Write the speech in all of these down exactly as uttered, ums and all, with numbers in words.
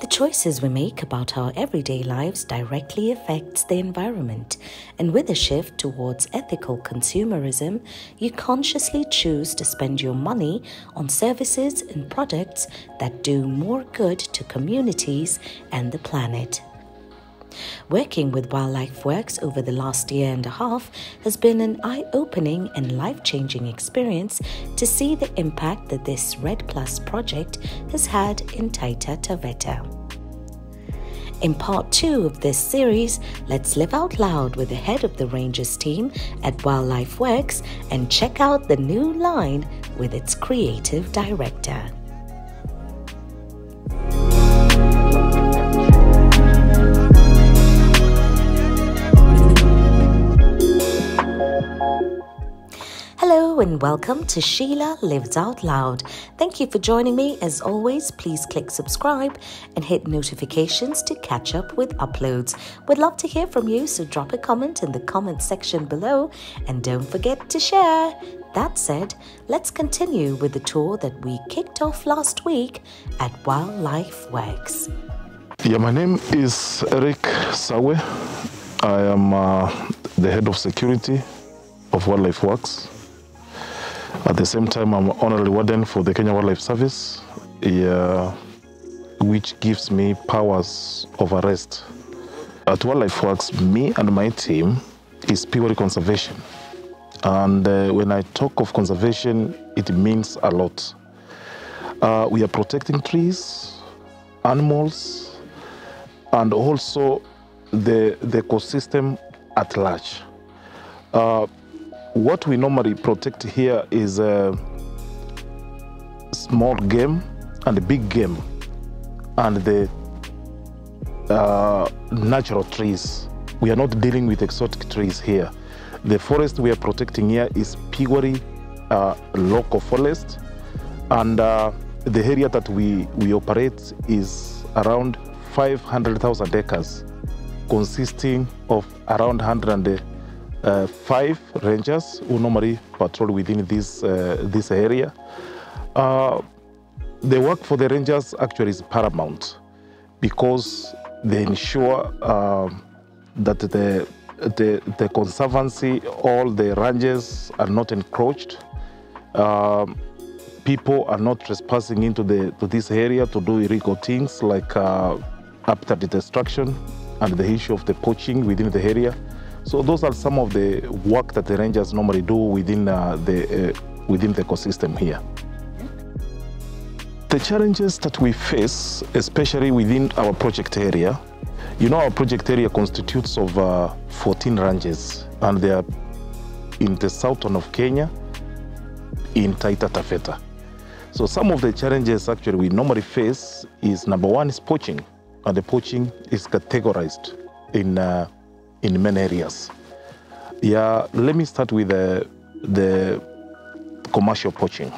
The choices we make about our everyday lives directly affects the environment, and with a shift towards ethical consumerism, you consciously choose to spend your money on services and products that do more good to communities and the planet. Working with Wildlife Works over the last year and a half has been an eye-opening and life-changing experience to see the impact that this Red Plus project has had in Taita Taveta. In part two of this series, let's live out loud with the head of the Rangers team at Wildlife Works and check out the new line with its creative director. Hello and welcome to Sheila Lives Out Loud. Thank you for joining me. As always, please click subscribe and hit notifications to catch up with uploads. We'd love to hear from you, so drop a comment in the comment section below and don't forget to share. That said, let's continue with the tour that we kicked off last week at Wildlife Works. Yeah, my name is Eric Sawe. I am uh, the head of security of Wildlife Works. At the same time, I'm honorary warden for the Kenya Wildlife Service, yeah, which gives me powers of arrest. At Wildlife Works, me and my team is Pigori conservation. And uh, when I talk of conservation, it means a lot. Uh, we are protecting trees, animals, and also the, the ecosystem at large. Uh, What we normally protect here is uh, small game and big game and the uh, natural trees. We are not dealing with exotic trees here. The forest we are protecting here is Pigori uh, local forest, and uh, the area that we, we operate is around five hundred thousand acres, consisting of around one hundred Uh, five rangers who normally patrol within this, uh, this area. Uh, the work for the rangers actually is paramount because they ensure uh, that the, the, the conservancy, all the ranges are not encroached. Uh, people are not trespassing into the, to this area to do illegal things like uh, habitat destruction and the issue of the poaching within the area. So those are some of the work that the rangers normally do within uh, the uh, within the ecosystem here. The challenges that we face, especially within our project area, you know, our project area constitutes of uh, fourteen ranges, and they are in the southern of Kenya, in Taita Taveta. So some of the challenges actually we normally face is number one is poaching, and the poaching is categorized in. Uh, in many areas. Yeah, let me start with the, the commercial poaching.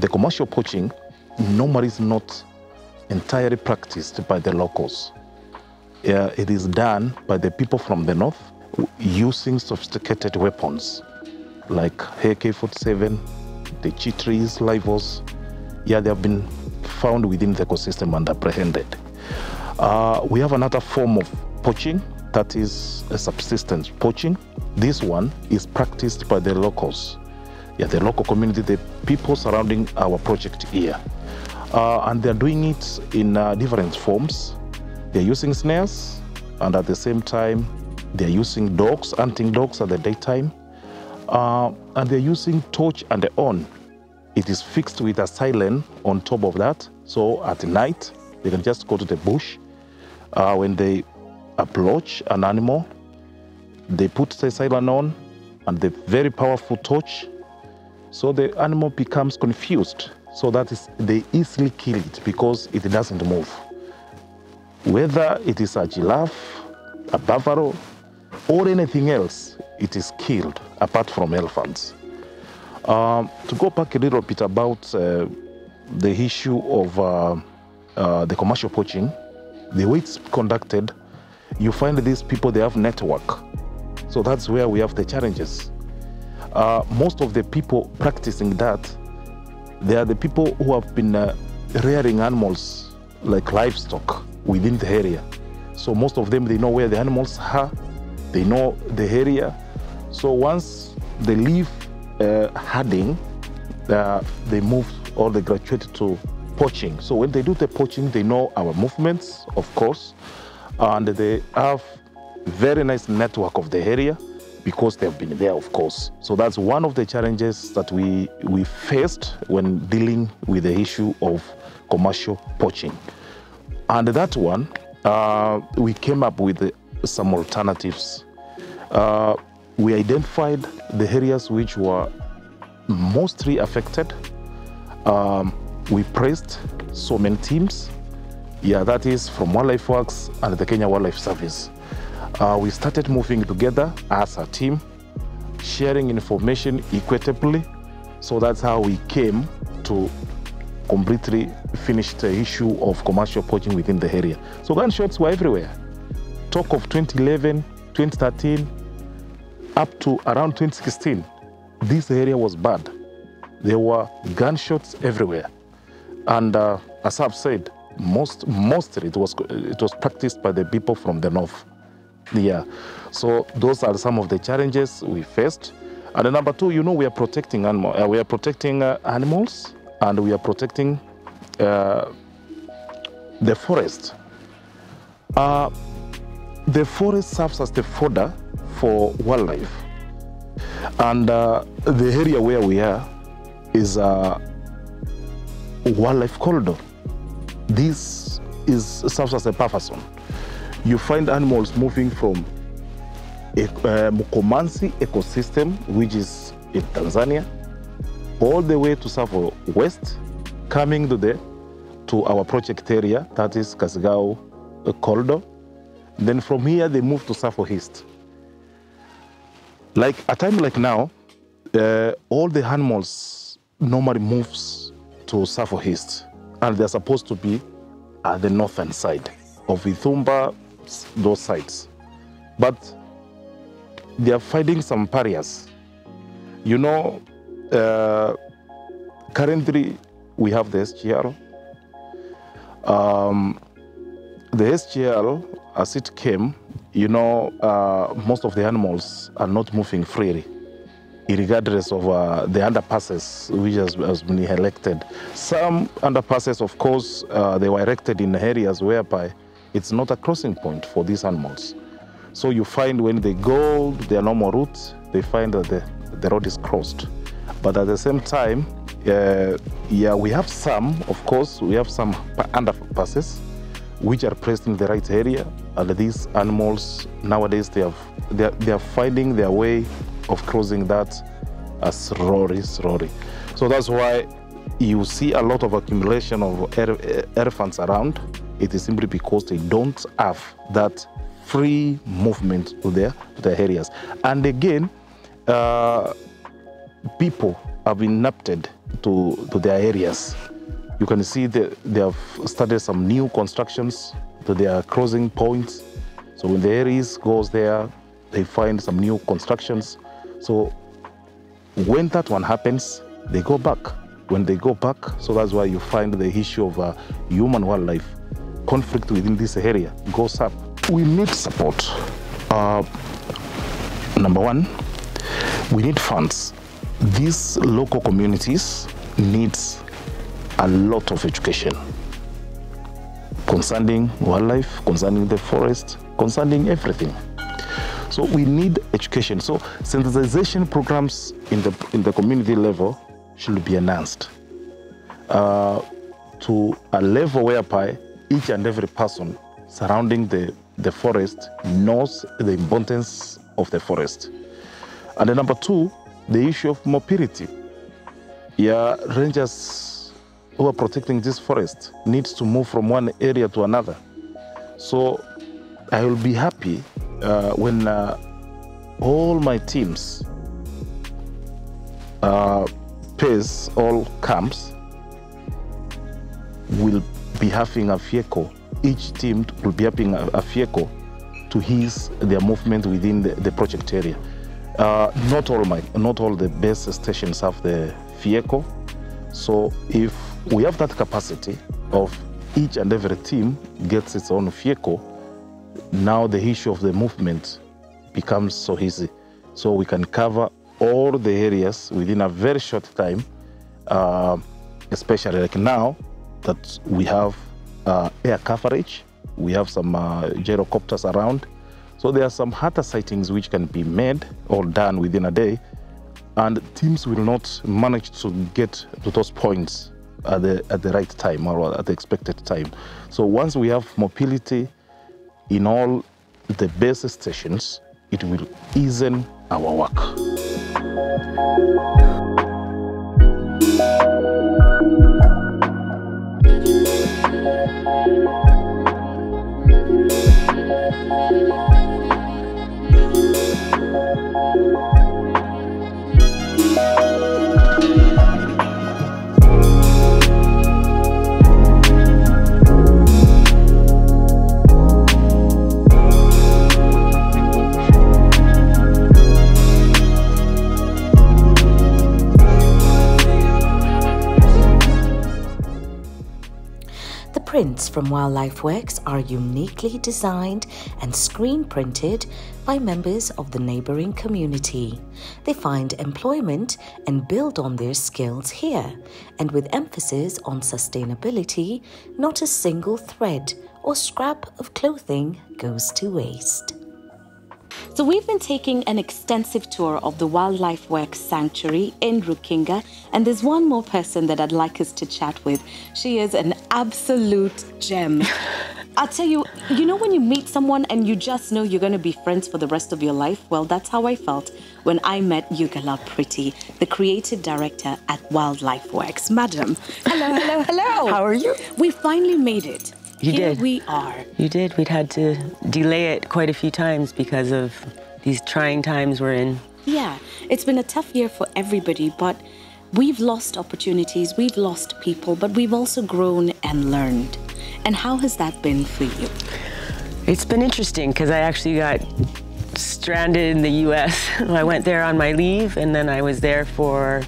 The commercial poaching normally is not entirely practiced by the locals. Yeah, it is done by the people from the north using sophisticated weapons like A K forty-seven, the chitris, rifles. Yeah, they have been found within the ecosystem and apprehended. Uh, we have another form of poaching that is a subsistence poaching. This one is practiced by the locals. Yeah, the local community, the people surrounding our project here. Uh, and they're doing it in uh, different forms. They're using snares, and at the same time, they're using dogs, hunting dogs at the daytime. Uh, and they're using torch and on. It is fixed with a siren on top of that. So at night, they can just go to the bush. Uh, when they approach an animal, they put the siren on and the very powerful torch, so the animal becomes confused, so that is they easily kill it because it doesn't move. Whether it is a giraffe, a buffalo, or anything else, it is killed apart from elephants. Um, to go back a little bit about uh, the issue of uh, uh, the commercial poaching, the way it's conducted, you find these people, they have network. So that's where we have the challenges. Uh, most of the people practicing that, they are the people who have been uh, rearing animals like livestock within the area. So most of them, they know where the animals are, they know the area. So once they leave uh, herding, uh, they move or they graduate to poaching. So when they do the poaching, they know our movements, of course, and they have very nice network of the area because they've been there, of course. So that's one of the challenges that we, we faced when dealing with the issue of commercial poaching. And that one, uh, we came up with some alternatives. Uh, we identified the areas which were mostly affected. Um, we placed so many teams. Yeah, that is from Wildlife Works and the Kenya Wildlife Service. Uh, we started moving together as a team, sharing information equitably. So that's how we came to completely finish the issue of commercial poaching within the area. So gunshots were everywhere. Talk of twenty eleven, twenty thirteen, up to around twenty sixteen, this area was bad. There were gunshots everywhere. And uh, as I've said, most, mostly it was, it was practiced by the people from the north. Yeah, so those are some of the challenges we faced. And then number two, you know, we are protecting animal, uh, we are protecting uh, animals, and we are protecting uh, the forest. Uh, the forest serves as the fodder for wildlife, and uh, the area where we are is a wildlife corridor. This is serves as a buffer zone. You find animals moving from a uh, Mukomansi ecosystem, which is in Tanzania, all the way to southwest, coming to the to our project area, that is Kasigao uh, corridor. Then from here they move to southeast. Like a time like now, uh, all the animals normally moves to southeast, and they're supposed to be at the northern side of Ithumba, those sites, but they are finding some barriers. You know, uh, currently we have the S G L. Um, the S G L, as it came, you know, uh, most of the animals are not moving freely, regardless of uh, the underpasses which has, has been erected. Some underpasses, of course, uh, they were erected in areas whereby it's not a crossing point for these animals. So you find when they go their normal routes, they find that the, the road is crossed. But at the same time, uh, yeah, we have some, of course, we have some underpasses which are placed in the right area. And these animals, nowadays, they, have, they, are, they are finding their way of crossing that as rory, rory. So that's why you see a lot of accumulation of elephants around. It is simply because they don't have that free movement to their, to their areas. And again, uh, people have been adapted to, to their areas. You can see the, they have started some new constructions to their crossing points. So when the Aries goes there, they find some new constructions. So when that one happens, they go back. When they go back, so that's why you find the issue of uh, human wildlife conflict within this area goes up. We need support. Uh, number one, we need funds. These local communities need a lot of education concerning wildlife, concerning the forest, concerning everything. So we need education. So sensitization programs in the, in the community level should be enhanced uh, to a level whereby each and every person surrounding the, the forest knows the importance of the forest. And then number two, the issue of mobility. Yeah, rangers who are protecting this forest needs to move from one area to another. So I will be happy uh, when uh, all my teams, uh, pays all camps, will be having a vehicle, each team will be having a, a vehicle to ease their movement within the, the project area. Uh, not all my, not all the base stations have the vehicle. So if we have that capacity of each and every team gets its own vehicle, now the issue of the movement becomes so easy. So we can cover all the areas within a very short time, uh, especially like now that we have uh, air coverage, we have some uh, gyrocopters around. So there are some harder sightings which can be made or done within a day, and teams will not manage to get to those points at the, at the right time or at the expected time. So once we have mobility in all the base stations, it will easen our work. Prints from Wildlife Works are uniquely designed and screen printed by members of the neighbouring community. They find employment and build on their skills here, and with emphasis on sustainability, not a single thread or scrap of clothing goes to waste. So we've been taking an extensive tour of the Wildlife Works Sanctuary in Rukinga, and there's one more person that I'd like us to chat with. She is an absolute gem. I'll tell you, you know when you meet someone and you just know you're going to be friends for the rest of your life? Well, that's how I felt when I met Yuga La Priti, the creative director at Wildlife Works. Madam, hello, hello, hello. How are you? We finally made it. You Here did. we are. You did. We'd had to delay it quite a few times because of these trying times we're in. Yeah, it's been a tough year for everybody, but we've lost opportunities, we've lost people, but we've also grown and learned. And how has that been for you? It's been interesting because I actually got stranded in the U S I went there on my leave, and then I was there for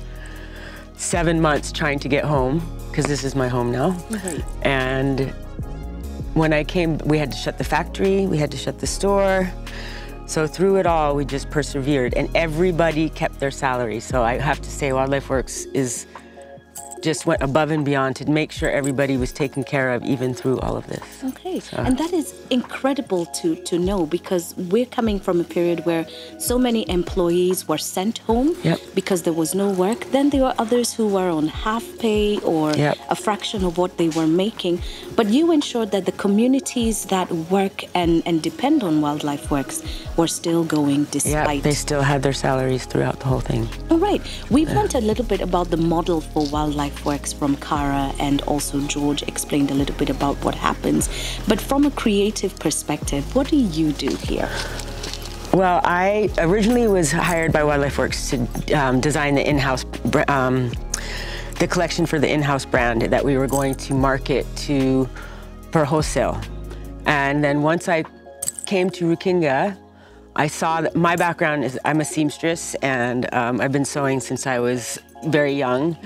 seven months trying to get home because this is my home now. Right. And when I came, we had to shut the factory, we had to shut the store. So through it all, we just persevered, and everybody kept their salary. So I have to say Wildlife Works is just went above and beyond to make sure everybody was taken care of even through all of this. Okay, so. And that is incredible to, to know, because we're coming from a period where so many employees were sent home yep. because there was no work. Then there were others who were on half pay or yep. a fraction of what they were making. But you ensured that the communities that work and, and depend on Wildlife Works were still going despite. Yeah, they still had their salaries throughout the whole thing. All right, we've yeah. learned a little bit about the model for Wildlife Works from Cara, and also George explained a little bit about what happens. But from a creative perspective, what do you do here? Well, I originally was hired by Wildlife Works to um, design the in-house, um, the collection for the in-house brand that we were going to market to for wholesale. And then once I came to Rukinga, I saw that my background is I'm a seamstress, and um, I've been sewing since I was very young.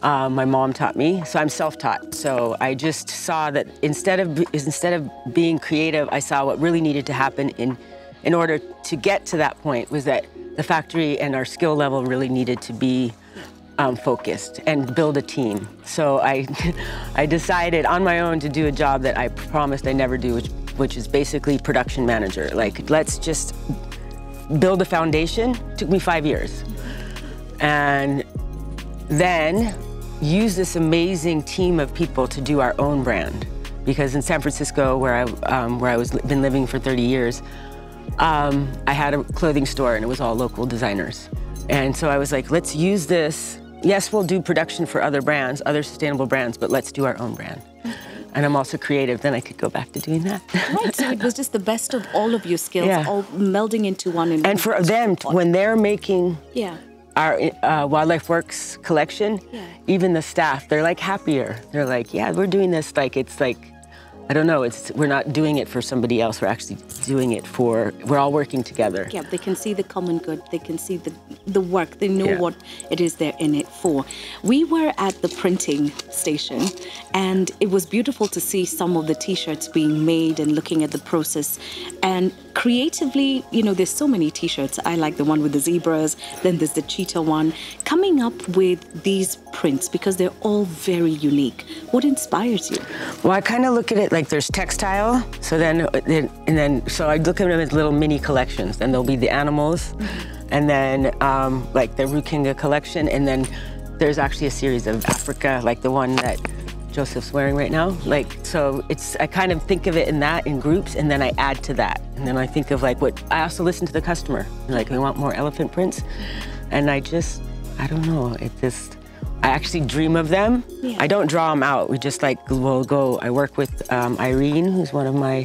Uh, my mom taught me, so I'm self-taught. So I just saw that instead of instead of being creative, I saw what really needed to happen in in order to get to that point was that the factory and our skill level really needed to be um, focused and build a team. So I I decided on my own to do a job that I promised I never do, which which is basically production manager. Like, let's just build a foundation. It took me five years, and then use this amazing team of people to do our own brand. Because in San Francisco, where I, um, where I was been living for thirty years, um, I had a clothing store and it was all local designers. And so I was like, let's use this. Yes, we'll do production for other brands, other sustainable brands, but let's do our own brand. And I'm also creative, then I could go back to doing that. Right, so it was just the best of all of your skills, yeah. all melding into one. And, and for them, when they're making, yeah. our uh, Wildlife Works collection, yeah. even the staff, they're like happier. They're like, yeah, we're doing this. Like, it's like, I don't know, it's, we're not doing it for somebody else. We're actually doing it for, we're all working together. Yeah, they can see the common good. They can see the, the work. They know yeah. what it is they're in it before. We were at the printing station and it was beautiful to see some of the t-shirts being made and looking at the process. And creatively, you know, there's so many t-shirts. I like the one with the zebras, then there's the cheetah one. Coming up with these prints, because they're all very unique, what inspires you? Well, I kind of look at it like there's textile, so then, and then, so I look at them as little mini collections, and there'll be the animals, and then um, like the Rukinga collection, and then there's actually a series of Africa, like the one that Joseph's wearing right now. Like, so it's, I kind of think of it in that, in groups, and then I add to that. And then I think of like what, I also listen to the customer, like we want more elephant prints. And I just, I don't know, it just, I actually dream of them. Yeah. I don't draw them out, we just like, we'll go, I work with um, Irene, who's one of my,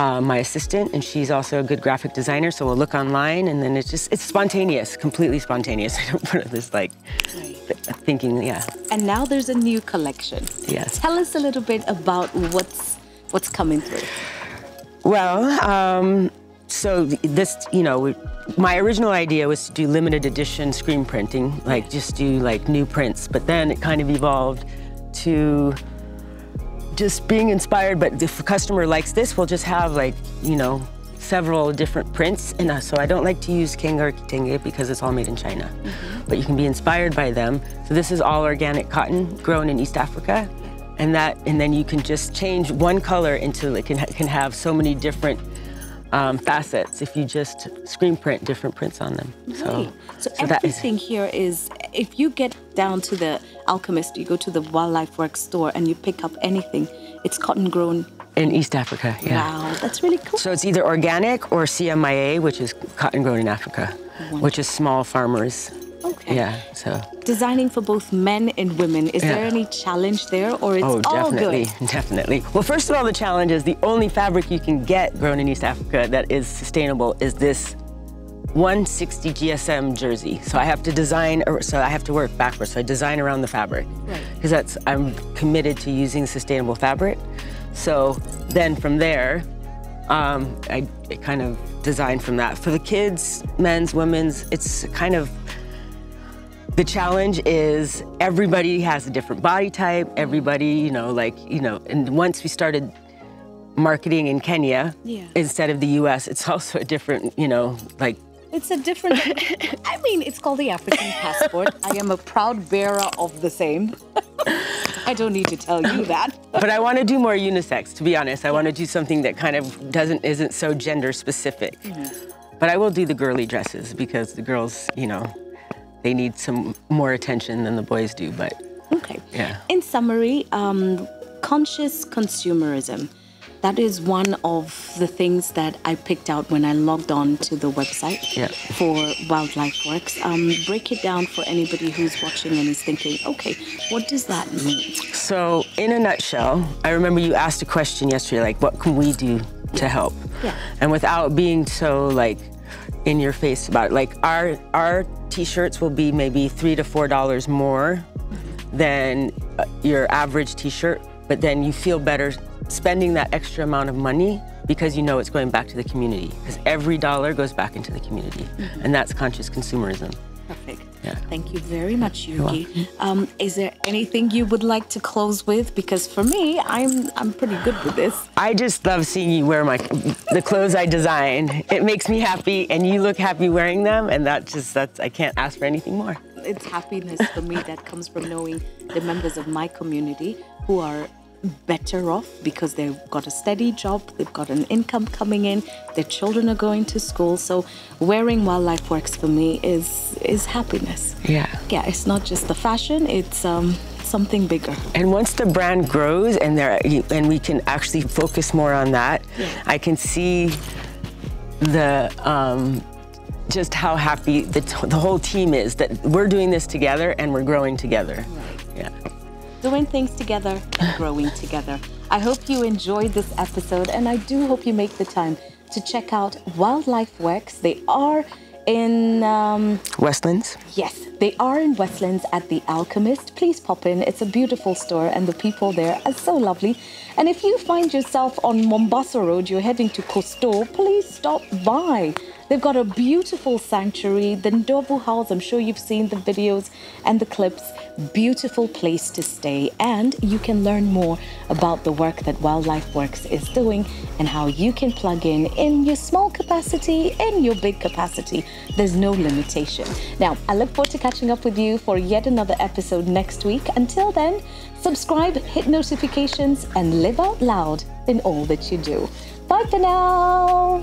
Uh, my assistant, and she's also a good graphic designer, so we'll look online, and then it's just, it's spontaneous, completely spontaneous. I don't put it this like, th thinking, yeah. And now there's a new collection. Yes. Tell us a little bit about what's, what's coming through. Well, um, so this, you know, my original idea was to do limited edition screen printing, like just do like new prints, but then it kind of evolved to just being inspired, but if a customer likes this, we'll just have like, you know, several different prints. And so I don't like to use Kinga or Kitenge because it's all made in China, mm-hmm. but you can be inspired by them. So this is all organic cotton grown in East Africa. And that, and then you can just change one color into, it can, can have so many different um, facets if you just screen print different prints on them. Right. So, so, so everything that is, here is, if you get down to the Alchemist, you go to the Wildlife Works store and you pick up anything, it's cotton grown. In East Africa, yeah. Wow, that's really cool. So it's either organic or C M I A, which is cotton grown in Africa, wonderful. Which is small farmers. Okay. Yeah, so. Designing for both men and women, is yeah. there any challenge there, or it's oh, all definitely, good? Oh, definitely, definitely. Well, first of all, the challenge is the only fabric you can get grown in East Africa that is sustainable is this one sixty G S M jersey. So I have to design, so I have to work backwards. So I design around the fabric. Because right. that's, I'm committed to using sustainable fabric. So then from there, um, I, I kind of design from that. For the kids, men's, women's, it's kind of, the challenge is everybody has a different body type. Everybody, you know, like, you know, and once we started marketing in Kenya, yeah. instead of the U S, it's also a different, you know, like, it's a different, I mean, it's called the African passport. I am a proud bearer of the same. I don't need to tell you that. But I want to do more unisex, to be honest. I want to do something that kind of doesn't, isn't so gender specific. Mm-hmm. But I will do the girly dresses because the girls, you know, they need some more attention than the boys do, but. Okay. Yeah. In summary, um, conscious consumerism. That is one of the things that I picked out when I logged on to the website yep. for Wildlife Works. Um, break it down for anybody who's watching and is thinking, okay, what does that mean? So in a nutshell, I remember you asked a question yesterday, like, what can we do to help? Yeah. And without being so like in your face about it, like our, our t-shirts will be maybe three to four dollars more mm-hmm. than your average t-shirt, but then you feel better spending that extra amount of money because you know it's going back to the community, because every dollar goes back into the community, mm-hmm. and that's conscious consumerism. Perfect. Yeah. Thank you very much, Yugi. Um, is there anything you would like to close with? Because for me, I'm I'm pretty good with this. I just love seeing you wear my the clothes I design. It makes me happy, and you look happy wearing them, and that just that's I can't ask for anything more. It's happiness for me that comes from knowing the members of my community who are better off because they've got a steady job, they've got an income coming in, their children are going to school. So wearing Wildlife Works for me is is happiness. Yeah. Yeah, it's not just the fashion, it's um, something bigger. And once the brand grows and there and we can actually focus more on that, yeah. I can see the um, just how happy the, t the whole team is that we're doing this together and we're growing together. Right. Yeah. Doing things together, growing together. I hope you enjoyed this episode, and I do hope you make the time to check out Wildlife Works. They are in... Um, Westlands? Yes, they are in Westlands at The Alchemist. Please pop in. It's a beautiful store, and the people there are so lovely. And if you find yourself on Mombasa Road, you're heading to Kostou, please stop by. They've got a beautiful sanctuary, the Ndobu House. I'm sure you've seen the videos and the clips. Beautiful place to stay, and you can learn more about the work that Wildlife Works is doing and how you can plug in in your small capacity, in your big capacity. There's no limitation. Now, I look forward to catching up with you for yet another episode next week. Until then, subscribe, hit notifications, and live out loud in all that you do. Bye for now.